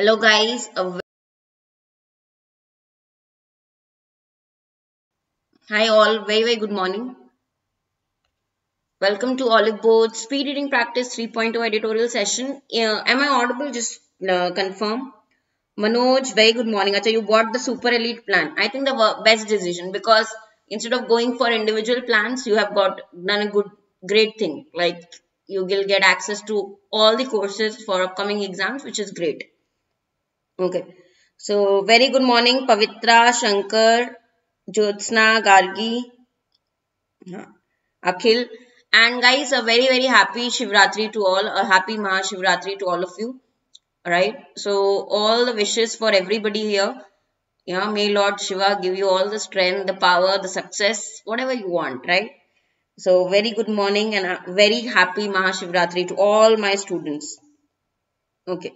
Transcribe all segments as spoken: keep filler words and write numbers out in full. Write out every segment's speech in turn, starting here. Hello guys, a ve- hi all, very very good morning. Welcome to Oliveboard Speed Reading Practice three point oh editorial session. Uh, am I audible? Just uh, confirm. Manoj, very good morning. Achha, you bought the super elite plan. I think the best decision, because instead of going for individual plans, you have got done a good, great thing. Like you will get access to all the courses for upcoming exams, which is great. Okay, so very good morning, Pavitra Shankar, Jyotsna, Gargi, Akhil, and guys, a very very happy Shivratri to all, a happy Mahashivratri to all of you. All right, so all the wishes for everybody here. Yeah, may Lord Shiva give you all the strength, the power, the success, whatever you want. Right. So very good morning and a very happy Mahashivratri to all my students. Okay.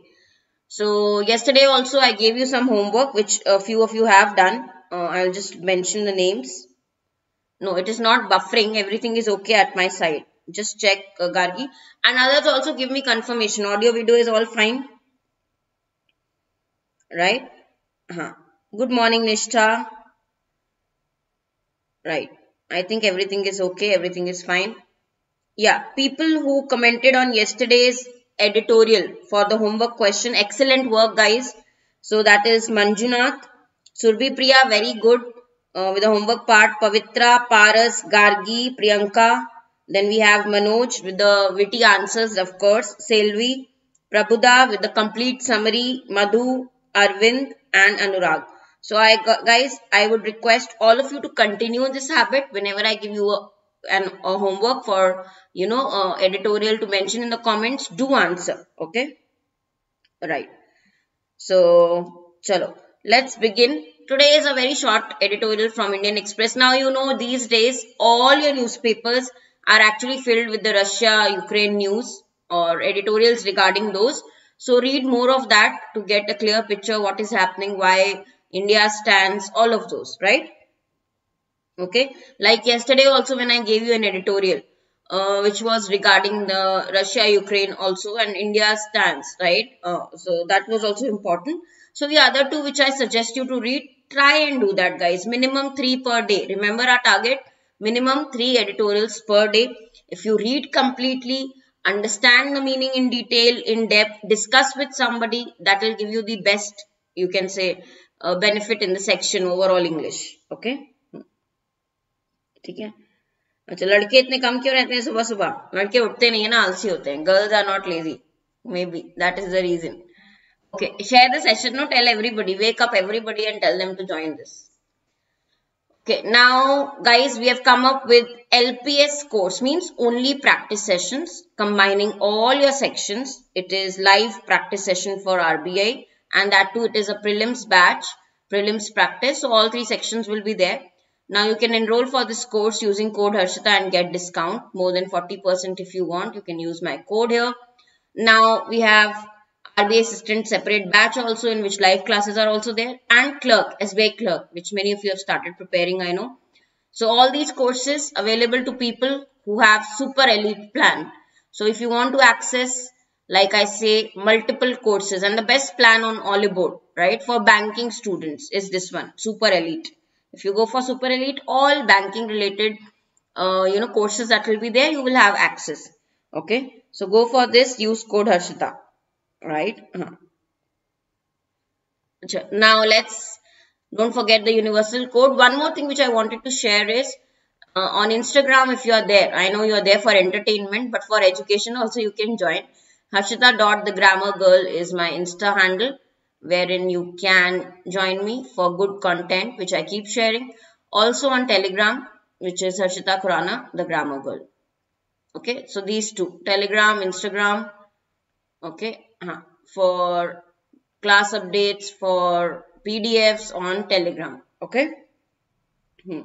So yesterday also I gave you some homework which a few of you have done. Uh, I'll just mention the names. No, it is not buffering. Everything is okay at my side. Just check uh, Gargi. And others also give me confirmation. Audio, video is all fine. Right. Uh-huh. Good morning, Nishtha. Right. I think everything is okay. Everything is fine. Yeah. People who commented on yesterday's editorial for the homework question, excellent work guys. So that is Manjunath, Surbhi, Priya, very good uh, with the homework part. Pavitra, Paras, Gargi, Priyanka, then we have Manoj with the witty answers, of course, Selvi, Prabhuda with the complete summary, Madhu, Arvind and Anurag. So I guys, I would request all of you to continue this habit. Whenever I give you a and a homework for, you know, uh, editorial to mention in the comments, do answer. Okay. Right. So, chalo. Let's begin. Today is a very short editorial from Indian Express. Now, you know, these days, all your newspapers are actually filled with the Russia-Ukraine news or editorials regarding those. So, read more of that to get a clear picture what is happening, why India stands, all of those, right? Okay, like yesterday also when I gave you an editorial, uh, which was regarding the Russia-Ukraine also and India's stance, right? Uh, so that was also important. So the other two which I suggest you to read, try and do that guys. Minimum three per day. Remember our target, minimum three editorials per day. If you read completely, understand the meaning in detail, in depth, discuss with somebody, that will give you the best, you can say, uh, benefit in the section overall English. Okay. ठीक है अच्छा लड़के इतने कम क्यों रहते हैं सुबह सुबह लड़के उठते नहीं है ना आलसी होते हैं girls are not lazy may be that is the reason okay share the session no tell everybody wake up everybody and tell them to join this okay now guys we have come up with L P S course means only practice sessions combining all your sections. It is live practice session for R B I and that too it is a prelims batch, prelims practice, so all three sections will be there. Now you can enroll for this course using code Harshita and get discount more than forty percent if you want. You can use my code here. Now we have R B I assistant separate batch also in which live classes are also there, and clerk, S B I clerk, which many of you have started preparing, I know. So all these courses available to people who have super elite plan. So if you want to access, like I say, multiple courses, and the best plan on Oliveboard, right, for banking students is this one, super elite. If you go for super elite, all banking related, uh, you know, courses that will be there, you will have access. Okay. So go for this, use code Harshita. Right. Uh-huh. Now let's, don't forget the universal code. One more thing which I wanted to share is uh, on Instagram, if you are there, I know you are there for entertainment, but for education also you can join. Harshita dot the grammar girl is my Insta handle, wherein you can join me for good content, which I keep sharing. Also on Telegram, which is Harshita Khurana, the Grammar Girl. Okay, so these two, Telegram, Instagram, okay, uh-huh. For class updates, for P D Fs on Telegram, okay. Hmm.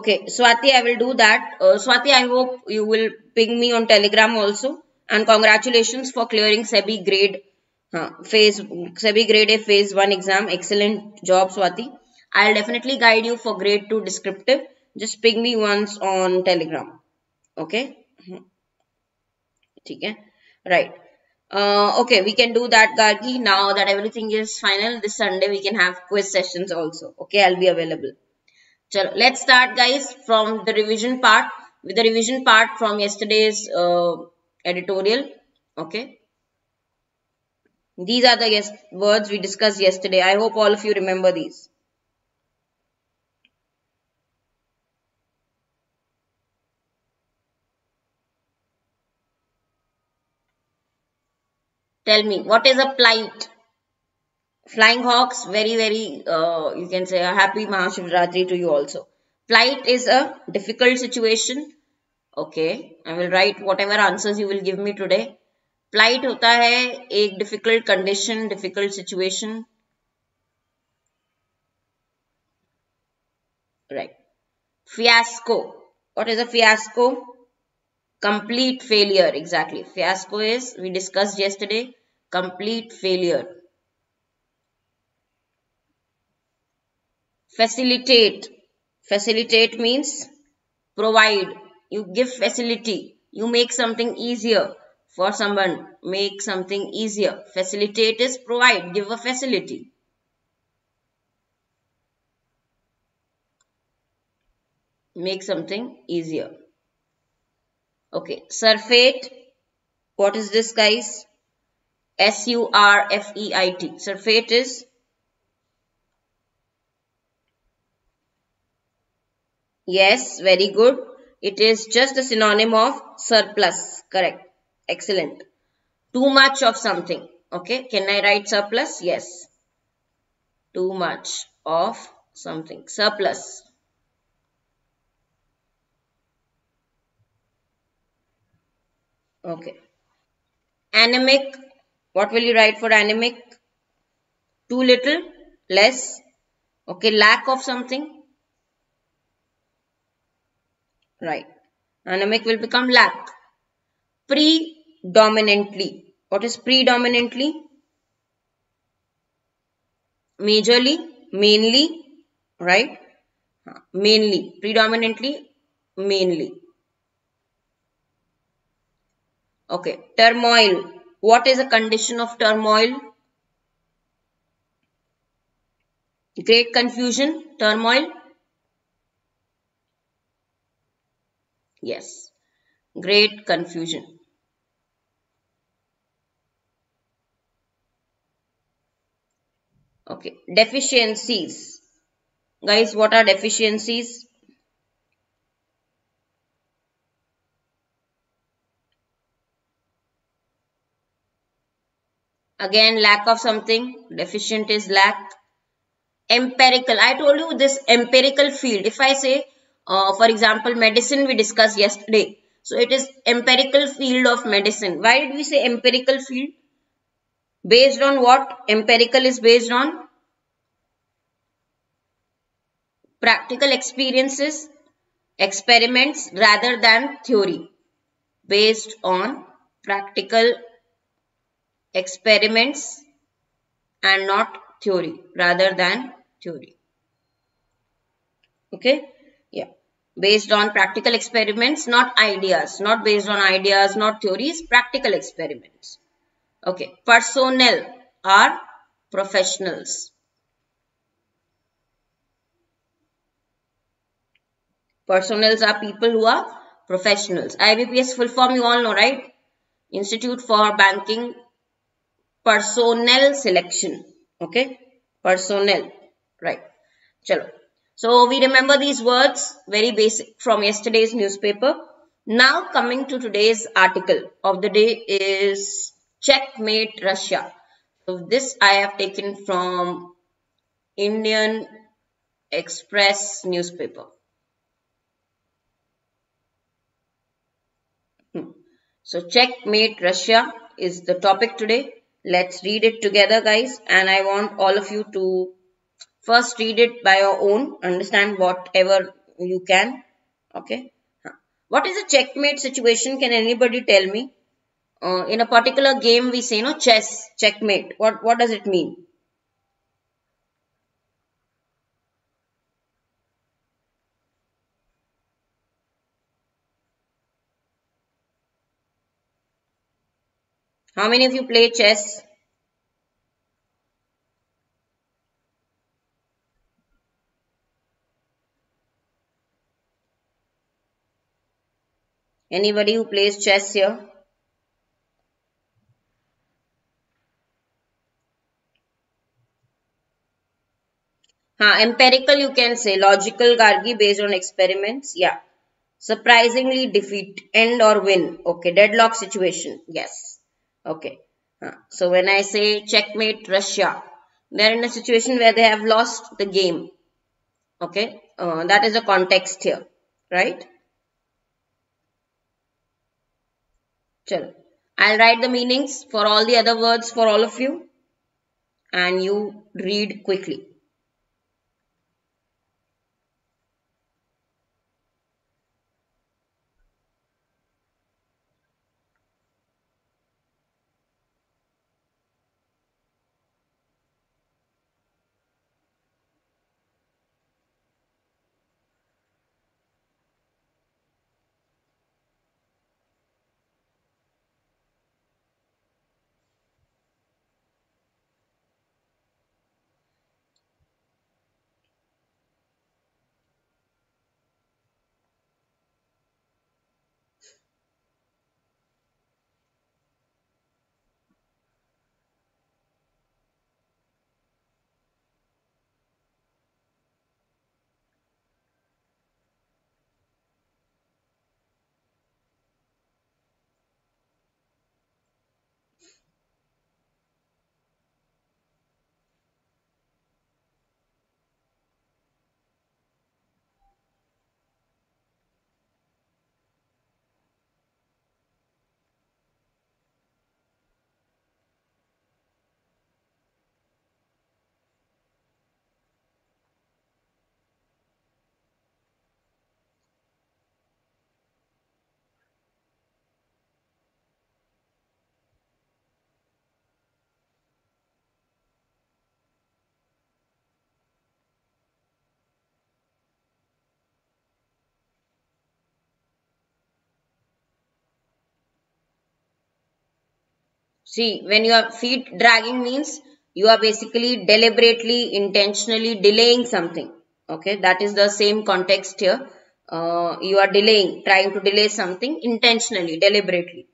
Okay, Swati, I will do that. Uh, Swati, I hope you will ping me on Telegram also. And congratulations for clearing SEBI grade uh, phase SEBI grade A phase one exam. Excellent job, Swati. I'll definitely guide you for grade two descriptive. Just ping me once on Telegram. Okay. Okay. Right. Uh, okay, we can do that, Gargi. Now that everything is final, this Sunday we can have quiz sessions also. Okay, I'll be available. Chalo, let's start, guys, from the revision part. With the revision part from yesterday's uh, editorial. Okay. These are the yes words we discussed yesterday. I hope all of you remember these. Tell me, what is a plight? Flying Hawks, very, very, uh, you can say a happy Mahashivratri to you also. Plight is a difficult situation. Okay, I will write whatever answers you will give me today. Plight hota hai, a difficult condition, difficult situation. Right. Fiasco. What is a fiasco? Complete failure, exactly. Fiasco is, we discussed yesterday, complete failure. Facilitate. Facilitate means provide. You give facility. You make something easier for someone. Make something easier. Facilitate is provide. Give a facility. Make something easier. Okay, surfeit. What is this, guys? S U R F E I T. Surfeit is yes, very good. It is just a synonym of surplus. Correct. Excellent. Too much of something. Okay. Can I write surplus? Yes. Too much of something. Surplus. Okay. Anemic. What will you write for anemic? Too little. Less. Okay. Lack of something. Right. Anemic will become lack. Predominantly. What is predominantly? Majorly. Mainly. Right. Mainly. Predominantly. Mainly. Okay. Turmoil. What is a condition of turmoil? Great confusion. Turmoil. Yes. Great confusion. Okay. Deficiencies. Guys, what are deficiencies? Again, lack of something. Deficient is lack. Empirical. I told you this empirical field. If I say Uh, for example, medicine we discussed yesterday. So, it is empirical field of medicine. Why did we say empirical field? Based on what? Empirical is based on practical experiences, experiments rather than theory. Based on practical experiments and not theory, rather than theory. Okay? Yeah, based on practical experiments, not ideas, not based on ideas, not theories, practical experiments. Okay, personnel are professionals. Personnels are people who are professionals. I B P S full form you all know, right? Institute for Banking Personnel Selection. Okay, personnel, right. Chalo. So, we remember these words, very basic, from yesterday's newspaper. Now, coming to today's article of the day is Checkmate Russia. So, this I have taken from Indian Express newspaper. So, Checkmate Russia is the topic today. Let's read it together, guys. And I want all of you to first read it by your own, understand whatever you can, okay. What is a checkmate situation? Can anybody tell me? Uh, in a particular game we say, no, chess, checkmate. What, what does it mean? How many of you play chess? Anybody who plays chess here? Huh, empirical you can say. Logical, Gargi, based on experiments. Yeah. Surprisingly, defeat, end or win. Okay, deadlock situation. Yes. Okay. Huh. So when I say checkmate Russia, they are in a situation where they have lost the game. Okay. Uh, that is the context here. Right? Chalo. I'll write the meanings for all the other words for all of you. And you read quickly. See, when your feet dragging means you are basically deliberately, intentionally delaying something. Okay, that is the same context here. Uh, you are delaying, trying to delay something intentionally, deliberately.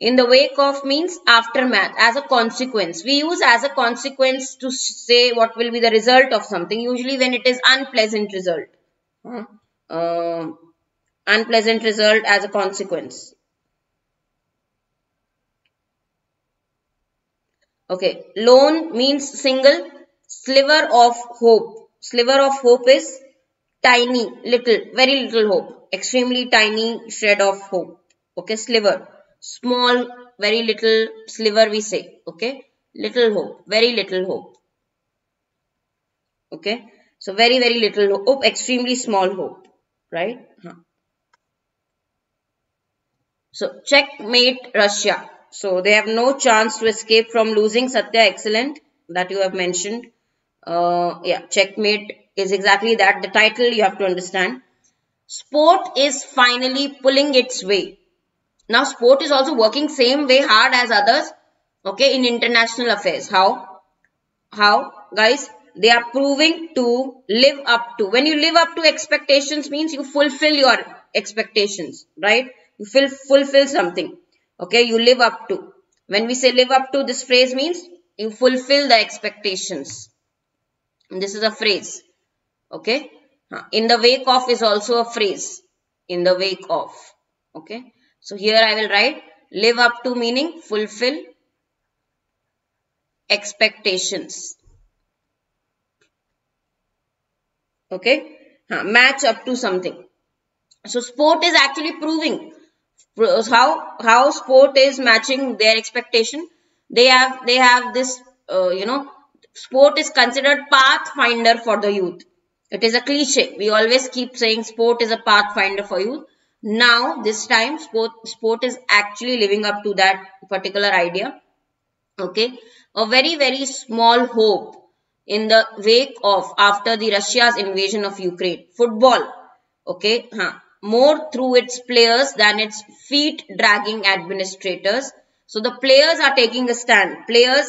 In the wake of means aftermath, as a consequence. We use as a consequence to say what will be the result of something, usually when it is unpleasant result. Huh? Uh, unpleasant result as a consequence. Okay, lone means single, sliver of hope. Sliver of hope is tiny, little, very little hope. Extremely tiny shred of hope. Okay, sliver. Small, very little sliver we say. Okay, little hope, very little hope. Okay, so very, very little hope, extremely small hope. Right? Huh. So, checkmate Russia. So, they have no chance to escape from losing. Satya, excellent. That you have mentioned. Uh, yeah, checkmate is exactly that. The title you have to understand. Sport is finally pulling its way. Now, sport is also working same way hard as others. Okay, in international affairs. How? How? Guys, they are proving to live up to. When you live up to expectations means you fulfill your expectations. Right? You feel, fulfill something. Okay, you live up to. When we say live up to, this phrase means you fulfill the expectations. And this is a phrase. Okay. In the wake of is also a phrase. In the wake of. Okay. So here I will write live up to meaning fulfill expectations. Okay. Match up to something. So sport is actually proving. How how sport is matching their expectation. They have they have this uh, you know, sport is considered pathfinder for the youth. It is a cliche. We always keep saying sport is a pathfinder for youth. Now this time sport sport is actually living up to that particular idea. Okay, a very very small hope in the wake of after the Russia's invasion of Ukraine. Football. Okay, huh. more through its players than its feet-dragging administrators. So the players are taking a stand. Players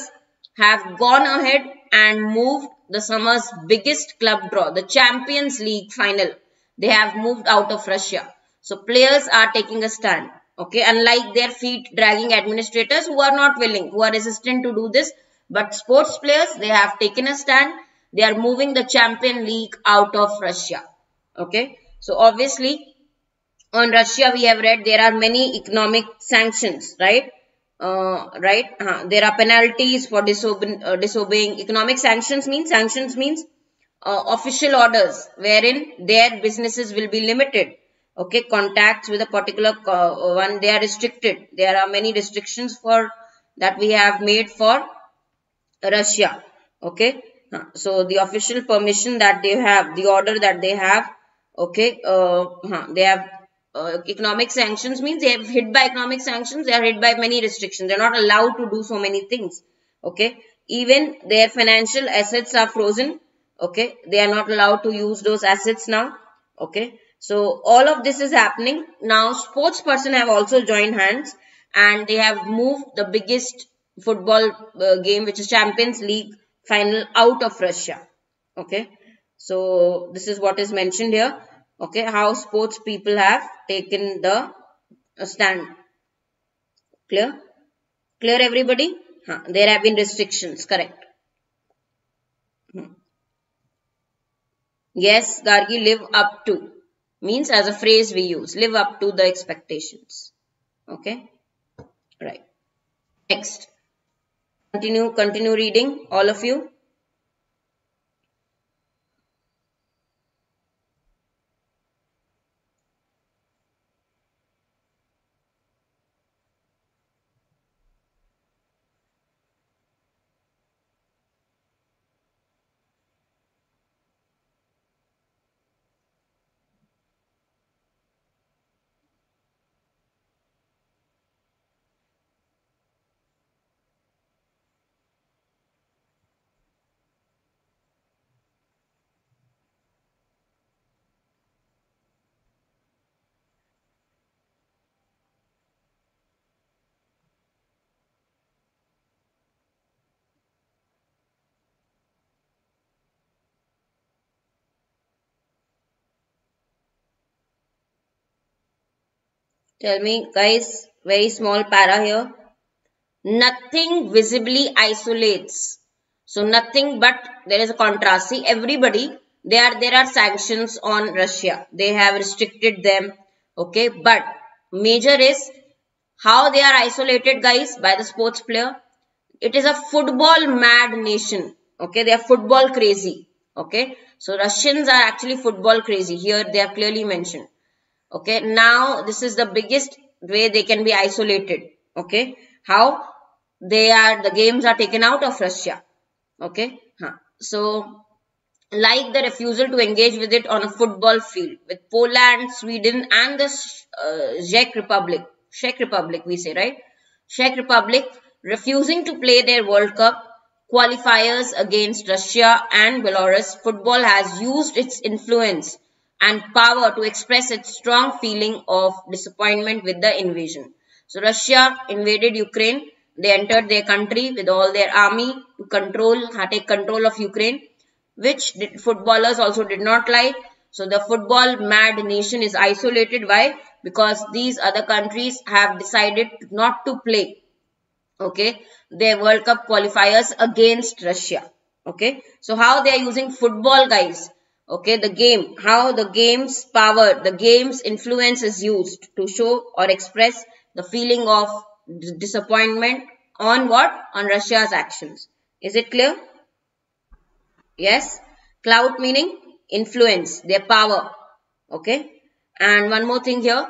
have gone ahead and moved the summer's biggest club draw, the Champions League final. They have moved out of Russia. So players are taking a stand. Okay, unlike their feet-dragging administrators who are not willing, who are resistant to do this. But sports players, they have taken a stand. They are moving the Champions League out of Russia. Okay, so obviously on Russia we have read there are many economic sanctions, right? Uh, right? Uh, there are penalties for disobe uh, disobeying. Economic sanctions means, sanctions means uh, official orders wherein their businesses will be limited. Okay, contacts with a particular uh, one, they are restricted. There are many restrictions for that we have made for Russia. Okay, so the official permission that they have, the order that they have, okay, uh, they have uh, economic sanctions means they have hit by economic sanctions, they are hit by many restrictions. They are not allowed to do so many things. Okay, even their financial assets are frozen. Okay, they are not allowed to use those assets now. Okay. So all of this is happening. Now sports person have also joined hands and they have moved the biggest football uh, game, which is Champions League final, out of Russia. Okay. So this is what is mentioned here. Okay. How sports people have taken the stand. Clear? Clear everybody? Huh. There have been restrictions. Correct. Hmm. Yes, Gargi, live up to. Means as a phrase we use, live up to the expectations. Okay, right. Next, continue, continue reading, all of you. Tell me, guys, very small para here. Nothing visibly isolates. So nothing, but there is a contrast. See, everybody, they are, there are sanctions on Russia. They have restricted them. Okay, but major is how they are isolated, guys, by the sports player. It is a football mad nation. Okay, they are football crazy. Okay, so Russians are actually football crazy. Here they are clearly mentioned. Okay, now this is the biggest way they can be isolated. Okay, how they are, the games are taken out of Russia. Okay, huh. So like the refusal to engage with it on a football field with Poland, Sweden and the uh, Czech Republic. Czech Republic we say, right? Czech Republic refusing to play their World Cup qualifiers against Russia and Belarus. Football has used its influence and power to express its strong feeling of disappointment with the invasion. So Russia invaded Ukraine. They entered their country with all their army to control, take control of Ukraine, which did, footballers also did not like. So the football mad nation is isolated. Why? Because these other countries have decided not to play, okay, their World Cup qualifiers against Russia. Okay, so how they are using football, guys. Okay, the game, how the game's power, the game's influence is used to show or express the feeling of disappointment on what? On Russia's actions. Is it clear? Yes. Clout meaning influence, their power. Okay. And one more thing here.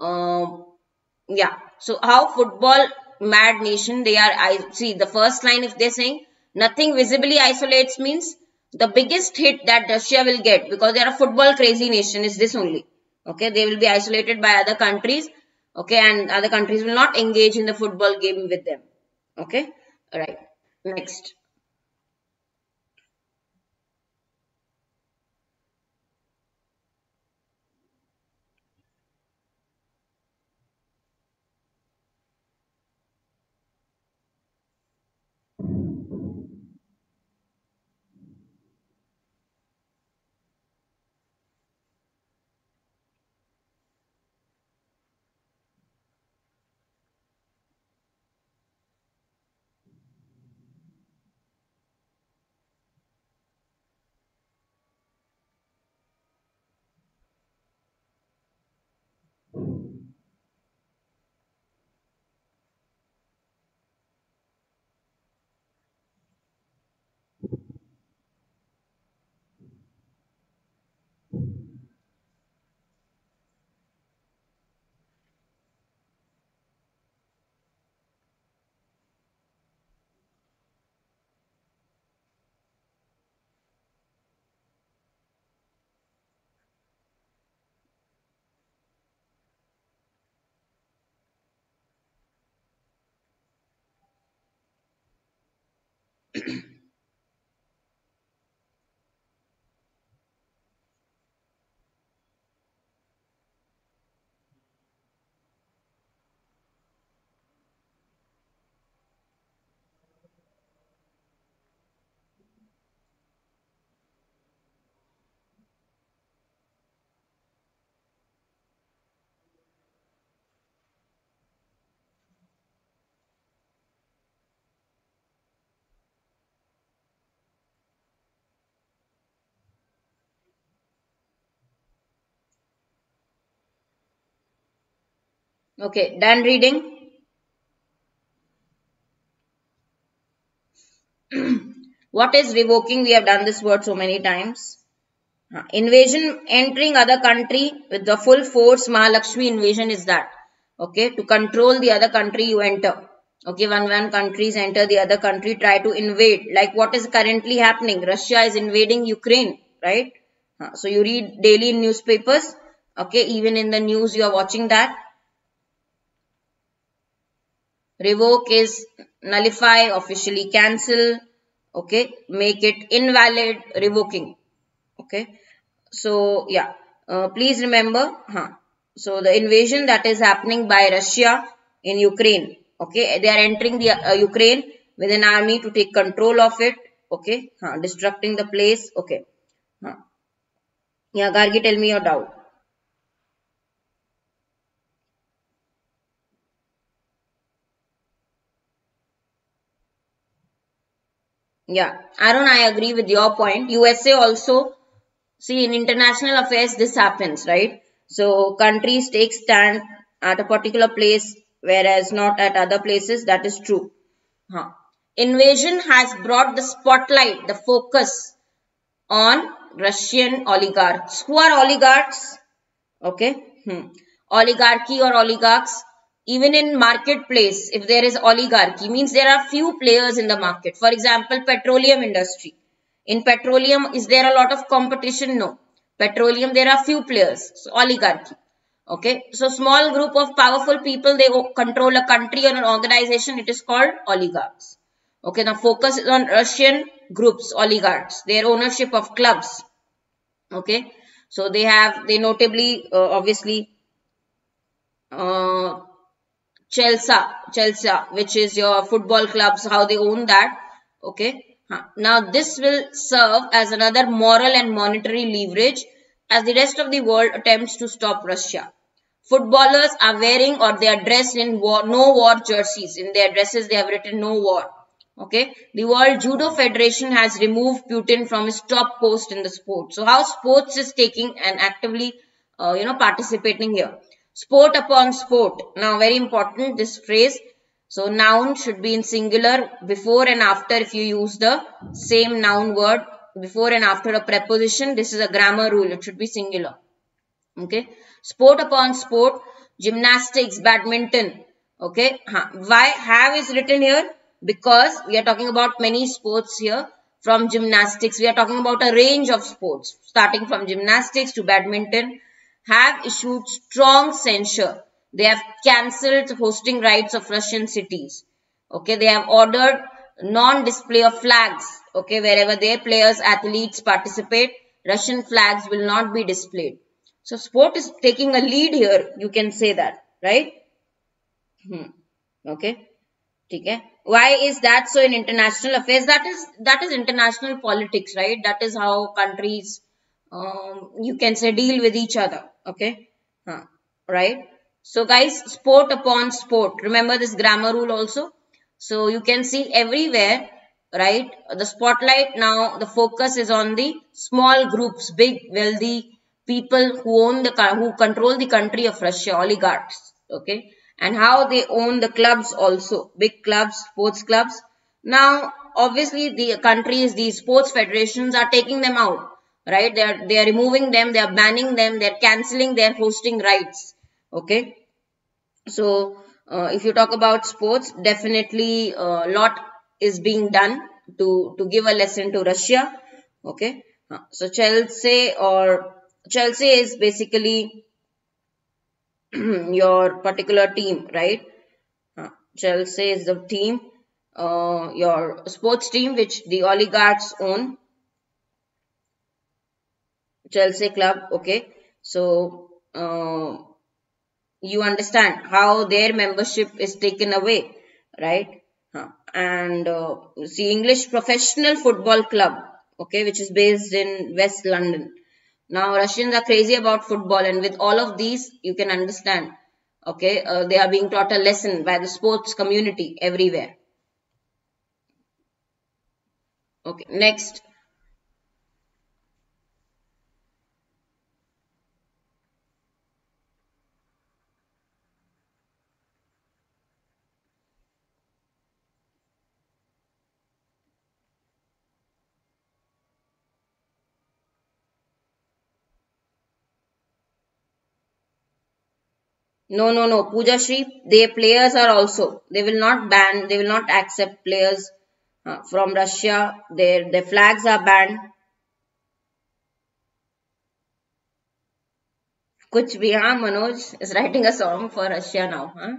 Um, yeah. So how football mad nation, they are, I see the first line if they're saying nothing visibly isolates means the biggest hit that Russia will get because they are a football crazy nation is this only. Okay, they will be isolated by other countries. Okay, and other countries will not engage in the football game with them. Okay, all right. Next. Okay, done reading. What is revoking? We have done this word so many times. Uh, invasion, entering other country with the full force. Mahalakshmi invasion is that. Okay, to control the other country you enter. Okay, one one countries enter the other country, try to invade. Like what is currently happening? Russia is invading Ukraine, right? Uh, so you read daily newspapers. Okay, even in the news you are watching that. Revoke is nullify, officially cancel, okay, make it invalid, revoking, okay. So, yeah, uh, please remember, huh. So the invasion that is happening by Russia in Ukraine, okay, they are entering the uh, Ukraine with an army to take control of it, okay, huh. Destructing the place, okay. Huh. Yeah, Gargi, tell me your doubt. Yeah, Arun, I agree with your point. U S A also, see, in international affairs, this happens, right? So, countries take stand at a particular place, whereas not at other places. That is true. Huh. Invasion has brought the spotlight, the focus on Russian oligarchs. Who are oligarchs? Okay. Hmm. Oligarchy or oligarchs. Even in marketplace, if there is oligarchy, means there are few players in the market. For example, petroleum industry. In petroleum, is there a lot of competition? No. Petroleum, there are few players. So oligarchy. Okay. So small group of powerful people, they control a country or an organization. It is called oligarchs. Okay. Now focus is on Russian groups, oligarchs, their ownership of clubs. Okay. So they have, they notably, uh, obviously, uh, Chelsea, Chelsea, which is your football clubs, how they own that. Okay. Huh. Now, this will serve as another moral and monetary leverage as the rest of the world attempts to stop Russia. Footballers are wearing or they are dressed in war, no war jerseys. In their dresses, they have written no war. Okay. The World Judo Federation has removed Putin from his top post in the sport. So, how sports is taking and actively, uh, you know, participating here. Sport upon sport. Now, very important, this phrase. So, noun should be in singular before and after if you use the same noun word before and after a preposition. This is a grammar rule. It should be singular. Okay. Sport upon sport. Gymnastics, badminton. Okay. Why have is written here? Because we are talking about many sports here. From gymnastics, we are talking about a range of sports starting from gymnastics to badminton. Have issued strong censure. They have cancelled hosting rights of Russian cities. Okay, they have ordered non-display of flags. Okay, wherever their players, athletes participate, Russian flags will not be displayed. So, sport is taking a lead here. You can say that, right? Hmm. Okay. Okay. Why is that so in international affairs? That is that is international politics, right? That is how countries, um, you can say, deal with each other. Okay, huh. Right. So guys, sport upon sport. Remember this grammar rule also. So you can see everywhere, right? The spotlight now, the focus is on the small groups, big, wealthy people who own the, who control the country of Russia, oligarchs. Okay. And how they own the clubs also, big clubs, sports clubs. Now, obviously the countries, the sports federations are taking them out. Right? They are, they are removing them. They are banning them. They are cancelling their hosting rights. Okay. So, uh, if you talk about sports, definitely a lot is being done to, to give a lesson to Russia. Okay. So, Chelsea or Chelsea is basically your particular team, right? Chelsea is the team uh, your sports team, which the oligarchs own. Chelsea club, okay. So, uh, you understand how their membership is taken away, right? Huh. And uh, see, English Professional Football Club, okay, which is based in West London. Now, Russians are crazy about football, and with all of these, you can understand, okay, uh, they are being taught a lesson by the sports community everywhere. Okay, next. No, no, no. Pooja Shri, their players are also. They will not ban. They will not accept players uh, from Russia. Their, their flags are banned. Kuch bhi, huh? Manoj is writing a song for Russia now. Huh?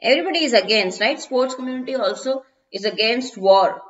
Everybody is against, right? Sports community also is against war.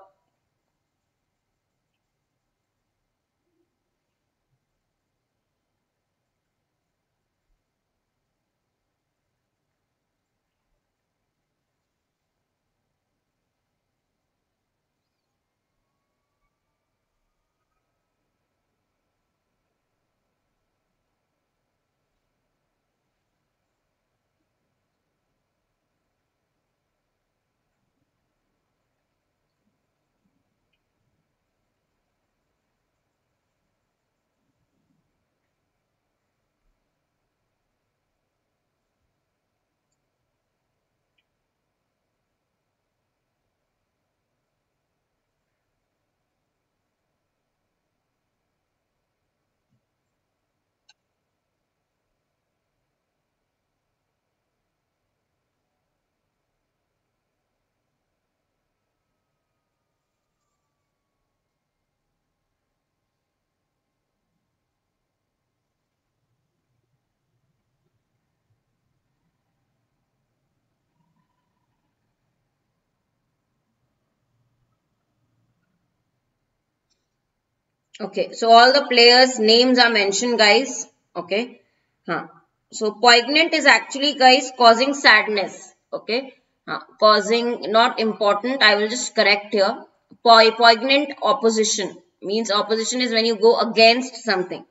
Okay, so all the players' names are mentioned, guys. Okay. Huh. So, poignant is actually, guys, causing sadness. Okay. Huh. Causing, not important. I will just correct here. Po- poignant opposition means opposition is when you go against something.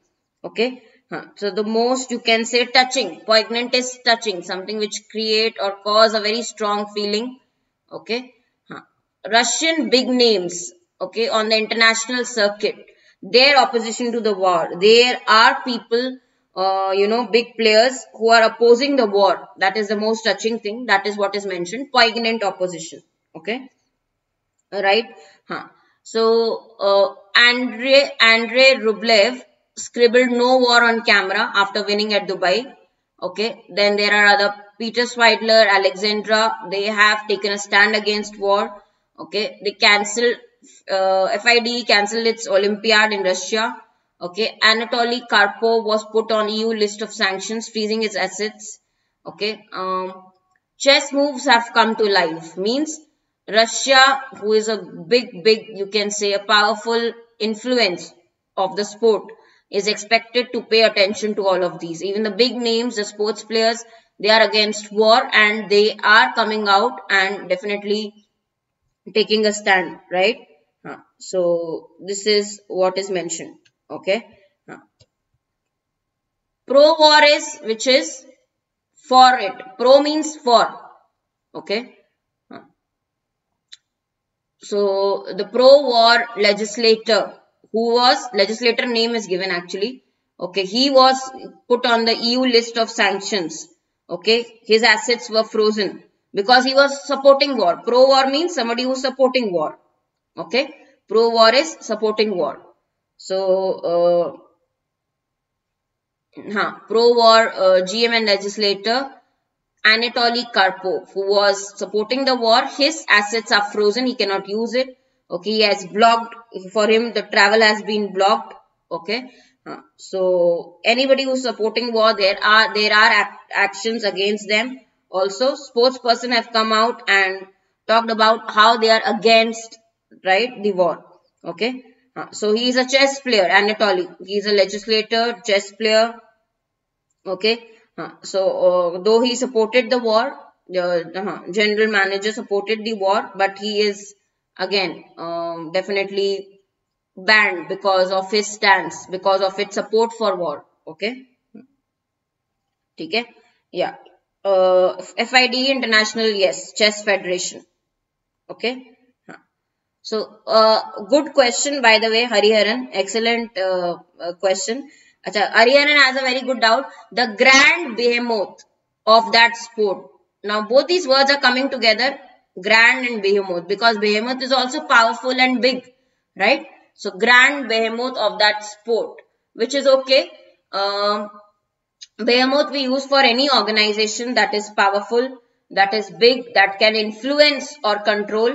Okay. Huh. So, the most you can say touching. Poignant is touching. Something which create or cause a very strong feeling. Okay. Huh. Russian big names. Okay. On the international circuit. Their opposition to the war. There are people, uh, you know, big players who are opposing the war. That is the most touching thing. That is what is mentioned. Poignant opposition. Okay. All right. Huh. So, uh, Andrei, Andrei Rublev scribbled "no war" on camera after winning at Dubai. Okay. Then there are other Peter Swidler, Alexandra. They have taken a stand against war. Okay. They cancelled. Uh, F I D E cancelled its Olympiad in Russia. Okay, Anatoly Karpov was put on E U list of sanctions, freezing its assets. Okay, um, chess moves have come to life. Means Russia, who is a big, big, you can say, a powerful influence of the sport, is expected to pay attention to all of these. Even the big names, the sports players, they are against war and they are coming out and definitely taking a stand, right? Huh. So, this is what is mentioned. Okay. Huh. Pro-war is, which is for it. Pro means for. Okay. Huh. So, the pro-war legislator, who was, legislator name is given actually. Okay. He was put on the E U list of sanctions. Okay. His assets were frozen because he was supporting war. Pro-war means somebody who is supporting war. Okay, pro-war is supporting war. So, uh, huh, pro-war uh, G M and legislator Anatoly Karpov, who was supporting the war, his assets are frozen. He cannot use it. Okay, he has blocked. For him, the travel has been blocked. Okay, huh. So anybody who is supporting war, there are there are actions against them. Also, sports person have come out and talked about how they are against, right, the war. Okay. So he is a chess player, Anatoly. He is a legislator, chess player. Okay. So uh, though he supported the war, the uh, general manager supported the war, but he is again um, definitely banned because of his stance, because of its support for war. Okay. Okay. Yeah. Uh, F I D E International, yes, Chess Federation. Okay. So, uh, good question, by the way, Hariharan. Excellent uh, uh, question. Achha, Hariharan has a very good doubt. The grand behemoth of that sport. Now, both these words are coming together, grand and behemoth, because behemoth is also powerful and big, right? So, grand behemoth of that sport, which is okay. Um, behemoth we use for any organization that is powerful, that is big, that can influence or control.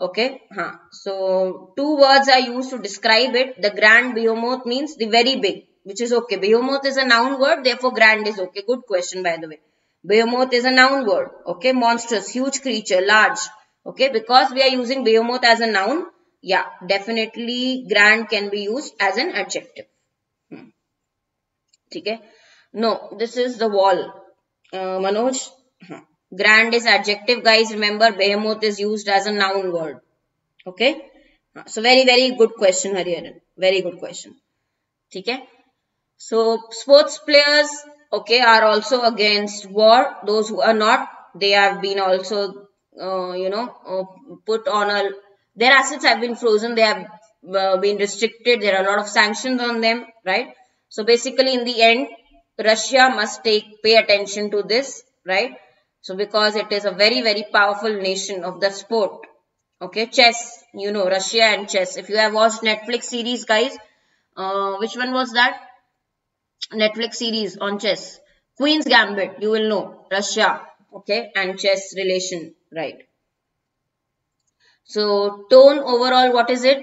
Okay, huh. So two words are used to describe it. The grand behemoth means the very big, which is okay. Behemoth is a noun word, therefore grand is okay. Good question, by the way. Behemoth is a noun word, okay. Monstrous, huge creature, large, okay. Because we are using behemoth as a noun, yeah, definitely grand can be used as an adjective. Hmm. Okay. No, this is the wall, uh, Manoj. Huh. Grand is adjective, guys. Remember, behemoth is used as a noun word. Okay. So, very, very good question, Hariharan. Very good question. Okay. So, sports players, okay, are also against war. Those who are not, they have been also, uh, you know, uh, put on a... Their assets have been frozen. They have uh, been restricted. There are a lot of sanctions on them, right? So, basically, in the end, Russia must take pay attention to this, right? So, because it is a very, very powerful nation of the sport. Okay, chess, you know, Russia and chess. If you have watched Netflix series, guys, uh, which one was that? Netflix series on chess. Queen's Gambit, you will know. Russia, okay, and chess relation, right. So, tone overall, what is it?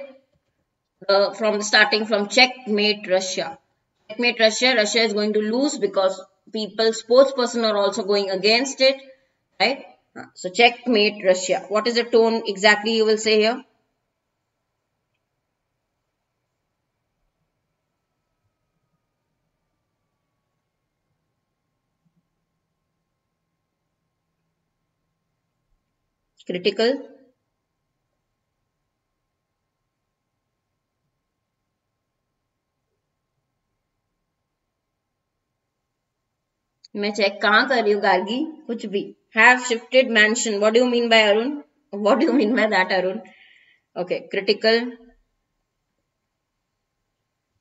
Uh, from starting from checkmate Russia. Checkmate Russia, Russia is going to lose because... people, sports person are also going against it, right? So, checkmate Russia. What is the tone exactly you will say here? Critical. मैं check कहाँ कर रही हूँ गार्गी कुछ भी have shifted mansion. What do you mean by Arun? What do you mean by that, Arun? Okay, critical,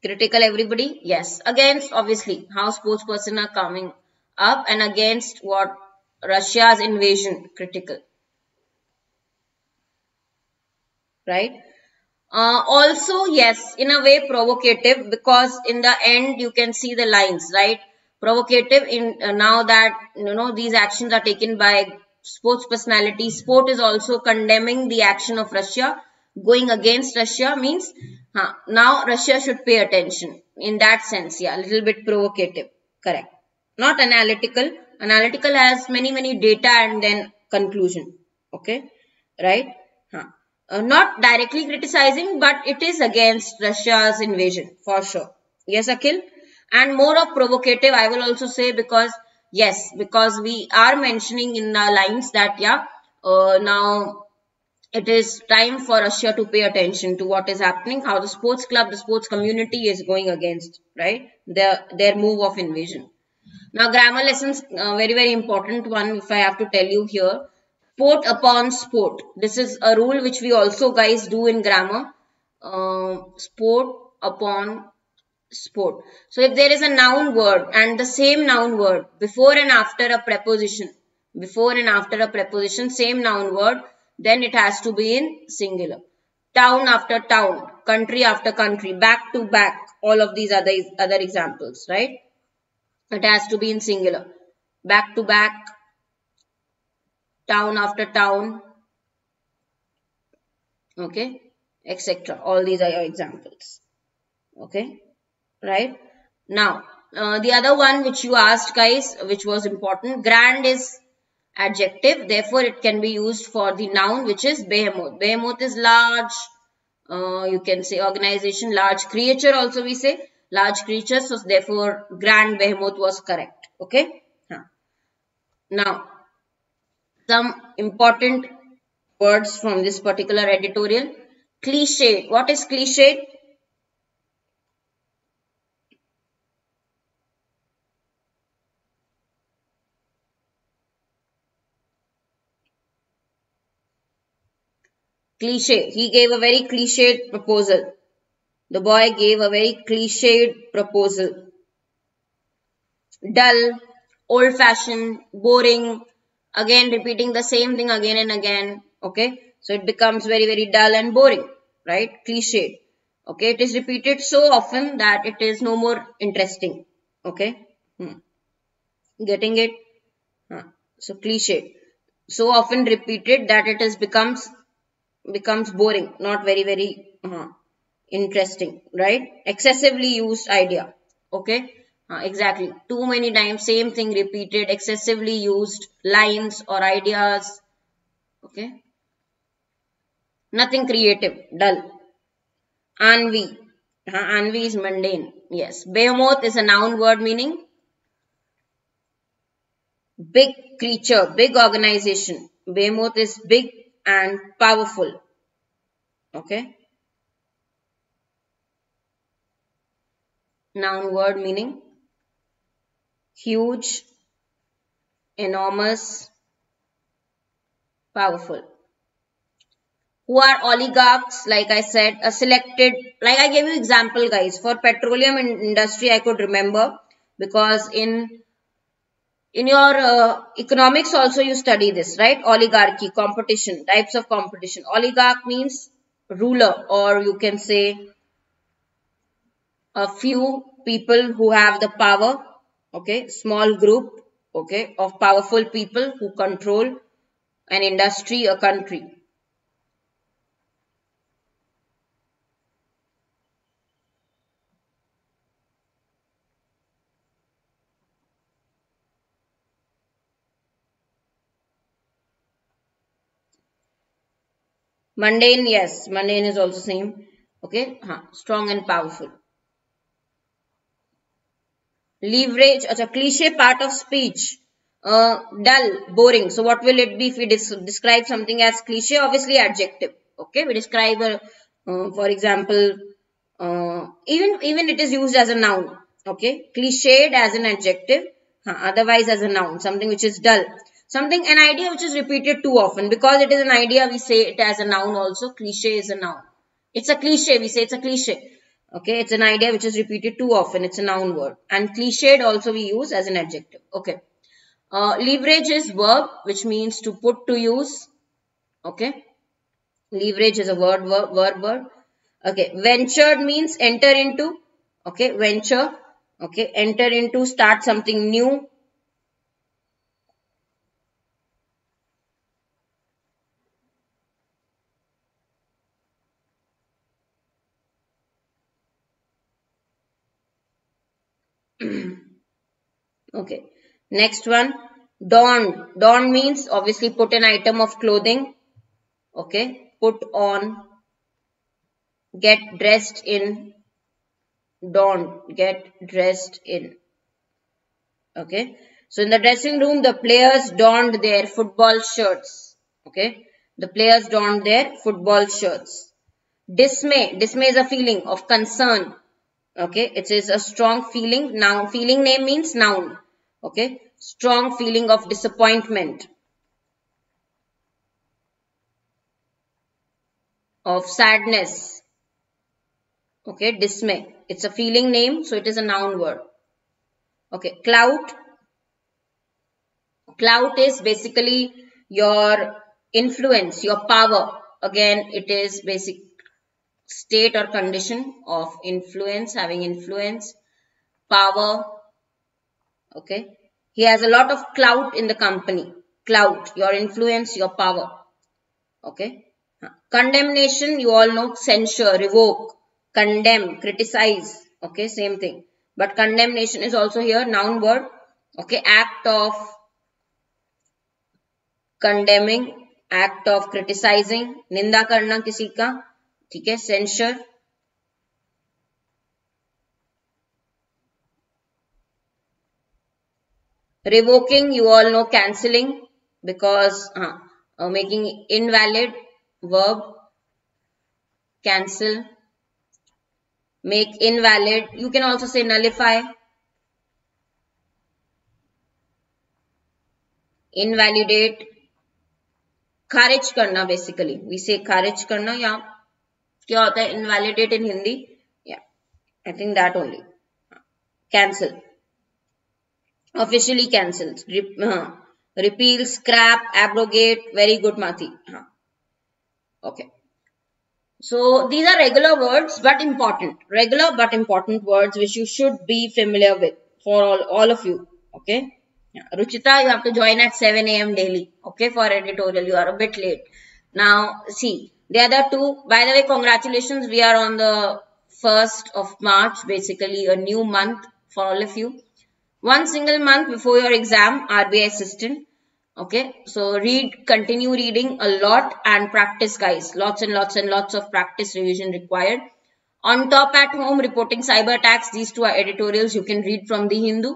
critical everybody. Yes, against obviously how sports person are coming up and against what Russia's invasion. Critical, right? Uh, also yes, in a way provocative, because in the end you can see the lines, right? Provocative in uh, now that, you know, these actions are taken by sports personalities. Sport is also condemning the action of Russia. Going against Russia means huh, now Russia should pay attention. In that sense, yeah, a little bit provocative. Correct. Not analytical. Analytical has many, many data and then conclusion. Okay. Right. Huh. Uh, not directly criticizing, but it is against Russia's invasion for sure. Yes, Akhil? And more of provocative, I will also say, because, yes, because we are mentioning in our lines that, yeah, uh, now it is time for Russia to pay attention to what is happening, how the sports club, the sports community is going against, right, their, their move of invasion. Now, grammar lessons, uh, very, very important one, if I have to tell you here. Sport upon sport. This is a rule which we also, guys, do in grammar. Uh, sport upon sport. So if there is a noun word and the same noun word before and after a preposition, before and after a preposition, same noun word, then it has to be in singular. Town after town, country after country, back to back, all of these other, other examples, right? It has to be in singular. Back to back, town after town, okay, et cetera. All these are your examples, okay? Right now, uh, the other one which you asked, guys, which was important, grand is adjective. Therefore, it can be used for the noun, which is behemoth. Behemoth is large, uh, you can say organization, large creature also we say, large creature. So, therefore, grand behemoth was correct. Okay. Now, some important words from this particular editorial. Cliched. What is cliched? Cliche. He gave a very cliched proposal. The boy gave a very cliched proposal. Dull, old-fashioned, boring. Again, repeating the same thing again and again. Okay. So, it becomes very, very dull and boring. Right. Cliched. Okay. It is repeated so often that it is no more interesting. Okay. Hmm. Getting it? Huh. So, cliched. So often repeated that it is becomes... becomes boring, not very, very uh, interesting, right? Excessively used idea, okay? Uh, exactly. Too many times, same thing repeated, excessively used lines or ideas, okay? Nothing creative, dull. Ennui. Uh, ennui is mundane, yes. Behemoth is a noun word meaning big creature, big organization. Behemoth is big and powerful. Okay. Noun word meaning huge, enormous, powerful. Who are oligarchs? Like I said, a selected, like I gave you example guys. For petroleum industry, I could remember because in In your uh, economics also you study this, right? Oligarchy, competition, types of competition. Oligarch means ruler, or you can say a few people who have the power, okay? Small group, okay, of powerful people who control an industry, a country. Mundane, yes. Mundane is also same. Okay. Huh. Strong and powerful. Leverage. Achha, cliche part of speech. Uh, dull, boring. So, what will it be if we describe something as cliche? Obviously, adjective. Okay. We describe, a, uh, for example, uh, even, even it is used as a noun. Okay. Cliched as an adjective. Huh. Otherwise, as a noun. Something which is dull. Something, an idea which is repeated too often. Because it is an idea, we say it as a noun also. Cliche is a noun. It's a cliche. We say it's a cliche. Okay. It's an idea which is repeated too often. It's a noun word. And cliched also we use as an adjective. Okay. Uh, leverage is verb, which means to put to use. Okay. Leverage is a word, verb, verb, verb. Okay. Ventured means enter into. Okay. Venture. Okay. Enter into, start something new. Okay, next one, don. Don means obviously put an item of clothing. Okay, put on, get dressed in, don, get dressed in. Okay, so in the dressing room, the players donned their football shirts. Okay, the players donned their football shirts. Dismay, dismay is a feeling of concern. Okay, it is a strong feeling. Noun, feeling name means noun. Okay, strong feeling of disappointment, of sadness. Okay, dismay. It's a feeling name, so it is a noun word. Okay, clout. Clout is basically your influence, your power. Again, it is basic state or condition of influence, having influence, power. Okay. He has a lot of clout in the company. Clout, your influence, your power. Okay. Condemnation, you all know, censure, revoke, condemn, criticize. Okay, same thing. But condemnation is also here, noun word. Okay, act of condemning, act of criticizing, निंदा करना किसी का, ठीक है, censure, revoking, you all know cancelling, because हाँ, uh, making invalid, verb, cancel, make invalid, you can also say nullify, invalidate, खारिज करना, basically we say खारिज करना, या क्या होता है invalidate in Hindi, yeah, I think that only, cancel, officially cancelled, Re uh, repeal, scrap, abrogate, very good Mati, uh, okay. So these are regular words but important, regular but important words which you should be familiar with for all, all of you, okay. Yeah. Ruchita, you have to join at seven A M daily, okay, for editorial. You are a bit late. Now, see, the other two, by the way, congratulations. We are on the first of March, basically a new month for all of you. One single month before your exam, R B I assistant, okay. So read, continue reading a lot and practice, guys. Lots and lots and lots of practice revision required. On top, at home, reporting cyber attacks. These two are editorials you can read from the Hindu.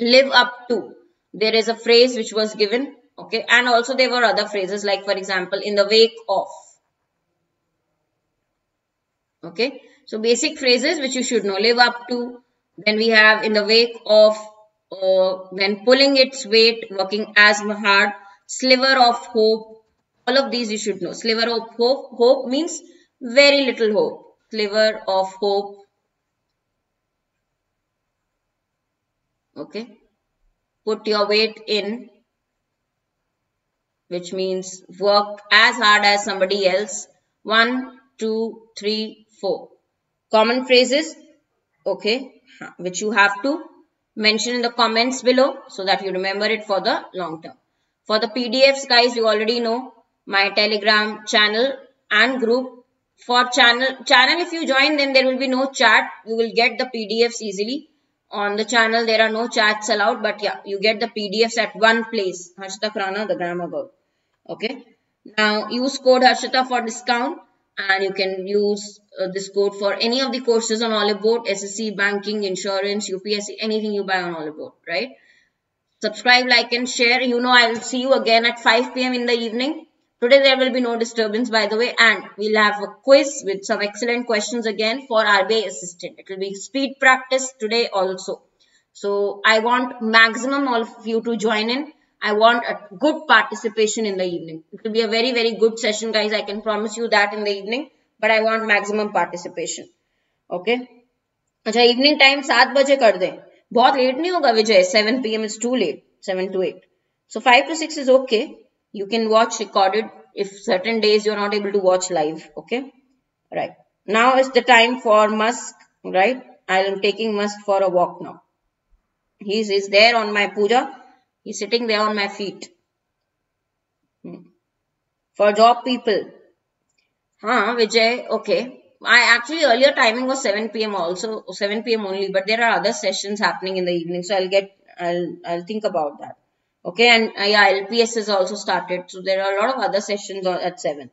Live up to, there is a phrase which was given, okay, and also there were other phrases like, for example, in the wake of, okay. So basic phrases which you should know, live up to, then we have in the wake of, uh, then pulling its weight, working as hard, sliver of hope, all of these you should know. Sliver of hope, hope means very little hope, sliver of hope. Okay, put your weight in, which means work as hard as somebody else. One, two, three, four. Common phrases, okay, which you have to mention in the comments below so that you remember it for the long term. For the P D Fs, guys, you already know my Telegram channel and group. For channel, channel if you join, then there will be no chat. You will get the P D Fs easily. On the channel, there are no chats allowed, but yeah, you get the P D Fs at one place. Harshita Krana, the grammar girl. Okay. Now, use code Harshita for discount, and you can use uh, this code for any of the courses on Oliveboard, S S C, banking, insurance, U P S C, anything you buy on Oliveboard, right? Subscribe, like, and share. You know, I will see you again at five P M in the evening. Today, there will be no disturbance, by the way, and we'll have a quiz with some excellent questions again for R B I assistant. It will be speed practice today also. So I want maximum all of you to join in. I want a good participation in the evening. It will be a very, very good session, guys. I can promise you that in the evening, but I want maximum participation. Okay. Achha, evening time seven baje kar dein. Bahut late nahi hoga, Vijay. seven P M is too late. seven to eight. So five to six is okay. You can watch recorded if certain days you're not able to watch live. Okay. Right. Now is the time for Musk. Right. I am taking Musk for a walk now. He is there on my puja. He's sitting there on my feet. Hmm. For job people. Huh, Vijay. Okay. I actually earlier timing was seven P M also. seven P M only. But there are other sessions happening in the evening. So I'll get, I'll, I'll think about that. Okay, and uh, yeah, L P S is also started. So there are a lot of other sessions at seven.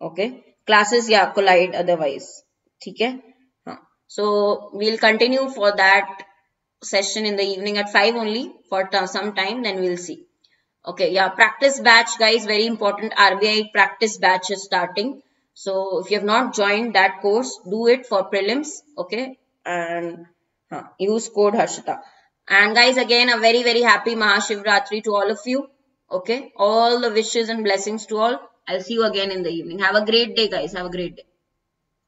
Okay, classes, yeah, collide otherwise. Okay, huh. So we'll continue for that session in the evening at five only for some time. Then we'll see. Okay, yeah, practice batch, guys, very important. R B I practice batch is starting. So if you have not joined that course, do it for prelims. Okay, and huh, use code Harshita. And guys, again, a very, very happy Mahashivratri to all of you. Okay. All the wishes and blessings to all. I'll see you again in the evening. Have a great day, guys. Have a great day.